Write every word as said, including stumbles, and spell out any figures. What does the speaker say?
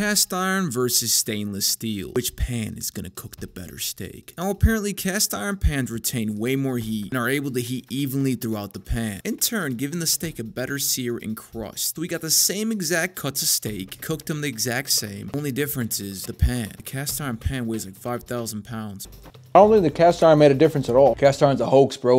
Cast iron versus stainless steel. Which pan is gonna cook the better steak? Now apparently cast iron pans retain way more heat and are able to heat evenly throughout the pan, in turn giving the steak a better sear and crust. So we got the same exact cuts of steak, cooked them the exact same. Only difference is the pan. The cast iron pan weighs like five thousand pounds. I don't think the cast iron made a difference at all. Cast iron's a hoax, bro.